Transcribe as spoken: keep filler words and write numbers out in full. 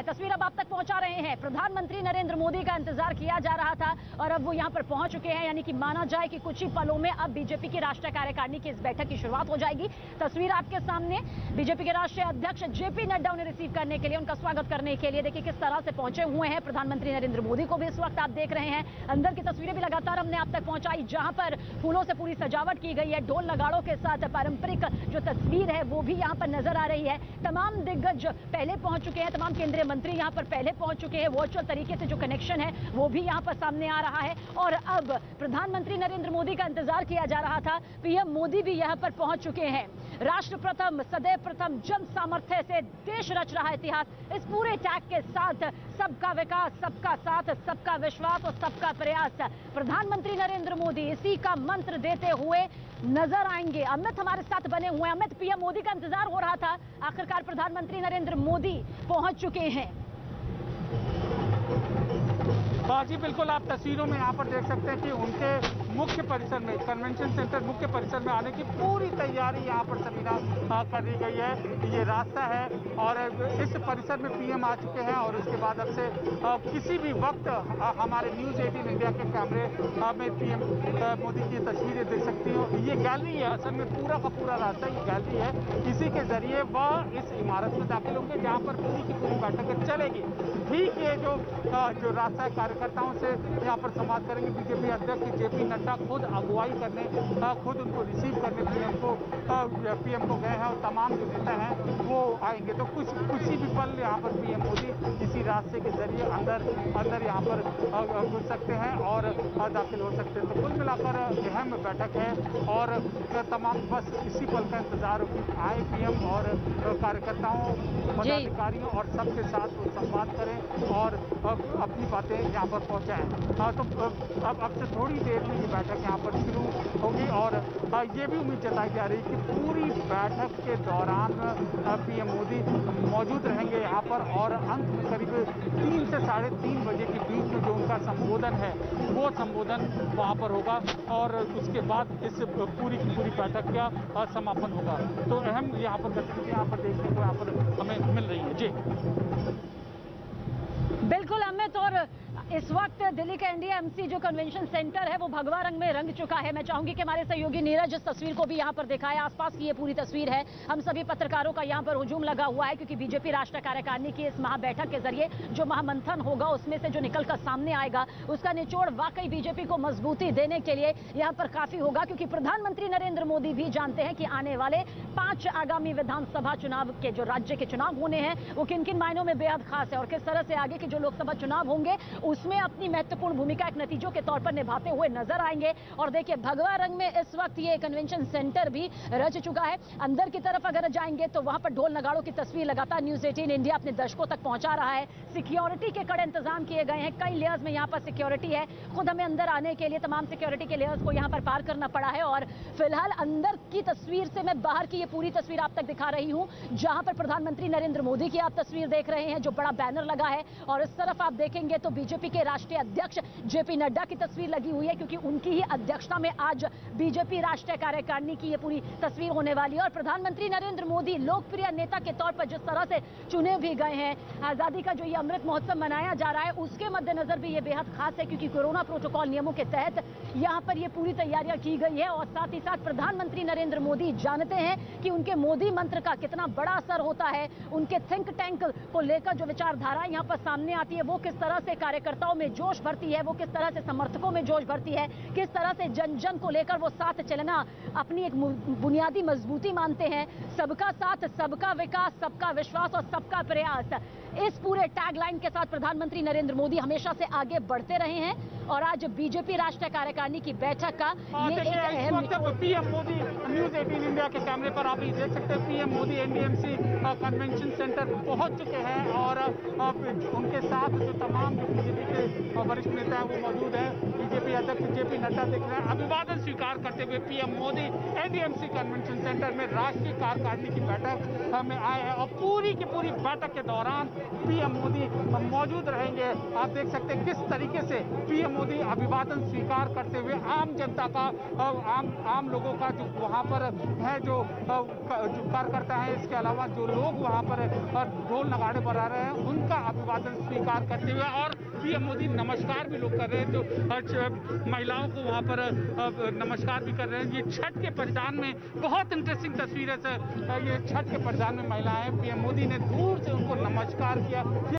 हैं, तस्वीर अब आप तक पहुंचा रहे हैं। प्रधानमंत्री नरेंद्र मोदी का इंतजार किया जा रहा था और अब वो यहाँ पर पहुंच चुके हैं, यानी कि माना जाए कि कुछ ही पलों में अब बीजेपी की राष्ट्रीय कार्यकारिणी की इस बैठक की शुरुआत हो जाएगी। तस्वीर आपके सामने, बीजेपी के राष्ट्रीय अध्यक्ष जेपी नड्डा उन्हें रिसीव करने के लिए, उनका स्वागत करने के लिए देखिए किस तरह से पहुंचे हुए हैं। प्रधानमंत्री नरेंद्र मोदी को भी इस वक्त आप देख रहे हैं। अंदर की तस्वीरें भी लगातार हमने आप तक पहुंचाई, जहां पर फूलों से पूरी सजावट की गई है। ढोल नगाड़ों के साथ पारंपरिक जो तस्वीर है वो भी यहाँ पर नजर आ रही है। तमाम दिग्गज पहले पहुंच चुके हैं, तमाम केंद्रीय मंत्री यहाँ पर पहले पहुंच चुके हैं। वर्चुअल तरीके से जो कनेक्शन है वो भी यहाँ पर सामने आ रहा है और अब प्रधानमंत्री नरेंद्र मोदी का इंतजार किया जा रहा था। पीएम मोदी भी यहाँ पर पहुंच चुके हैं। राष्ट्र प्रथम, सदैव प्रथम, जन सामर्थ्य से देश रच रहा है इतिहास, इस पूरे टैग के साथ सबका विकास, सबका साथ, सबका विश्वास और सबका प्रयास, प्रधानमंत्री नरेंद्र मोदी इसी का मंत्र देते हुए नजर आएंगे। अमित हमारे साथ बने हुए हैं। अमित, पीएम मोदी का इंतजार हो रहा था, आखिरकार प्रधानमंत्री नरेंद्र मोदी पहुंच चुके हैं। जी बिल्कुल, आप तस्वीरों में यहाँ पर देख सकते हैं कि उनके मुख्य परिसर में, कन्वेंशन सेंटर मुख्य परिसर में आने की पूरी तैयारी यहाँ पर सबीना कर दी गई है। ये रास्ता है और इस परिसर में पीएम आ चुके हैं और उसके बाद अब से किसी भी वक्त हमारे न्यूज अठारह इंडिया के कैमरे में पीएम मोदी की तस्वीरें देख सकती हो। ये गैलरी है, असल में पूरा का पूरा रास्ता ये गैलरी है। इसी के जरिए वह इस इमारत में दाखिल होंगे जहाँ पर पूरी की पूरी बैठकें चलेगी। ठीक ये जो जो रास्ता है, कार्यकर्ताओं से यहाँ पर संवाद करेंगे। बीजेपी अध्यक्ष जेपी नड्डा खुद अगुवाई करने, खुद उनको रिसीव करने पीएम को पीएम को गए हैं और तमाम जो नेता हैं वो आएंगे। तो कुछ कुछ ही भी पल यहाँ पर पीएम मोदी इसी रास्ते के जरिए अंदर अंदर यहाँ पर घुस सकते हैं और दाखिल हो सकते हैं। तो कुल मिलाकर अहम बैठक है और तमाम बस इसी पल का इंतजार आए पीएम और कार्यकर्ताओं, पदाधिकारियों और सबके साथ वो संवाद करें और अपनी बातें यहाँ पर पहुँचाएं। हाँ, तो अब अब से थोड़ी देर में ये बैठक यहाँ पर शुरू होगी और ये भी उम्मीद जताई जा रही है कि पूरी बैठक के दौरान पीएम मोदी मौजूद रहेंगे यहाँ पर और अंत में करीब तीन से साढ़े तीन बजे के बीच में जो उनका संबोधन है वो संबोधन वहाँ पर होगा और उसके बाद इस पूरी की पूरी बैठक का समापन होगा। तो अहम यहाँ पर गतिविधियाँ यहाँ पर देखने को यहाँ पर हमें मिल रही है। जी बिल्कुल अमित, और इस वक्त दिल्ली का एनडीएमसी जो कन्वेंशन सेंटर है वो भगवा रंग में रंग चुका है। मैं चाहूंगी कि हमारे सहयोगी नीरज इस तस्वीर को भी यहाँ पर दिखाए। आसपास की ये पूरी तस्वीर है, हम सभी पत्रकारों का यहाँ पर हुजूम लगा हुआ है क्योंकि बीजेपी राष्ट्रीय कार्यकारिणी की इस महाबैठक के जरिए जो महामंथन होगा उसमें से जो निकलकर सामने आएगा उसका निचोड़ वाकई बीजेपी को मजबूती देने के लिए यहाँ पर काफी होगा, क्योंकि प्रधानमंत्री नरेंद्र मोदी भी जानते हैं कि आने वाले पांच आगामी विधानसभा चुनाव के जो राज्य के चुनाव होने हैं वो किन किन मायनों में बेहद खास है और किस तरह से आगे के जो लोकसभा चुनाव होंगे उसमें अपनी महत्वपूर्ण भूमिका एक नतीजों के तौर पर निभाते हुए नजर आएंगे। और देखिए भगवा रंग में इस वक्त ये कन्वेंशन सेंटर भी रच चुका है। अंदर की तरफ अगर जाएंगे तो वहां पर ढोल नगाड़ों की तस्वीर लगातार न्यूज अठारह इंडिया अपने दर्शकों तक पहुंचा रहा है। सिक्योरिटी के कड़े इंतजाम किए गए हैं, कई लेयर्स में यहाँ पर सिक्योरिटी है। खुद हमें अंदर आने के लिए तमाम सिक्योरिटी के लेयर्स को यहाँ पर पार करना पड़ा है और फिलहाल अंदर की तस्वीर से मैं बाहर की ये पूरी तस्वीर आप तक दिखा रही हूँ, जहां पर प्रधानमंत्री नरेंद्र मोदी की आप तस्वीर देख रहे हैं, जो बड़ा बैनर लगा है। और इस तरफ आप देखेंगे तो बीजेपी के राष्ट्रीय अध्यक्ष जेपी नड्डा की तस्वीर लगी हुई है क्योंकि उनकी ही अध्यक्षता में आज बीजेपी राष्ट्रीय कार्यकारिणी की ये पूरी तस्वीर होने वाली है। और प्रधानमंत्री नरेंद्र मोदी लोकप्रिय नेता के तौर पर जिस तरह से चुने भी गए हैं, आजादी का जो ये अमृत महोत्सव मनाया जा रहा है उसके मद्देनजर भी ये बेहद खास है क्योंकि कोरोना प्रोटोकॉल नियमों के तहत यहाँ पर ये पूरी तैयारियां की गई है। और साथ ही साथ प्रधानमंत्री नरेंद्र मोदी जानते हैं कि उनके मोदी मंत्र का कितना बड़ा असर होता है, उनके थिंक टैंक को लेकर जो विचारधारा यहाँ पर सामने आती है वो किस तरह से कार्यकर्ताओं में जोश भरती है, वो किस तरह से समर्थकों में जोश भरती है, किस तरह से जन जन को लेकर वो साथ चलना अपनी एक बुनियादी मजबूती मानते हैं। सबका साथ, सबका विकास, सबका विश्वास और सबका प्रयास, इस पूरे टैगलाइन के साथ प्रधानमंत्री नरेंद्र मोदी हमेशा से आगे बढ़ते रहे हैं और आज बीजेपी राष्ट्रीय कार्यकारिणी की बैठक का ये एक अहम मुद्दा। पीएम मोदी न्यूज अठारह इंडिया के कैमरे पर आप ये देख सकते हैं, PM Modi NDMC convention centre पहुंच चुके हैं और उनके साथ जो तमाम बीजेपी के वरिष्ठ नेता हैं वो मौजूद हैं। बीजेपी अध्यक्ष जेपी नड्डा दिख रहे हैं। अभिवादन स्वीकार करते हुए PM Modi NDMC convention centre में राष्ट्रीय कार्यकारिणी की बैठक में आए हैं और पूरी की पूरी बैठक के दौरान पीएम मोदी मौजूद रहेंगे। आप देख सकते हैं किस तरीके से पीएम मोदी अभिवादन स्वीकार करते हुए आम जनता का, आम आम लोगों का जो वहाँ पर है, जो कार्यकर्ता है, इसके अलावा जो लोग वहाँ पर ढोल नगाड़े बजा रहे हैं, उनका अभिवादन स्वीकार करते हुए और पीएम मोदी नमस्कार भी लोग कर रहे हैं, तो महिलाओं को वहाँ पर नमस्कार भी कर रहे हैं। ये छठ के परिधान में बहुत इंटरेस्टिंग तस्वीरें, ये छठ के परिधान में महिलाएं, पीएम मोदी ने दूर से उनको नमस्कार किया।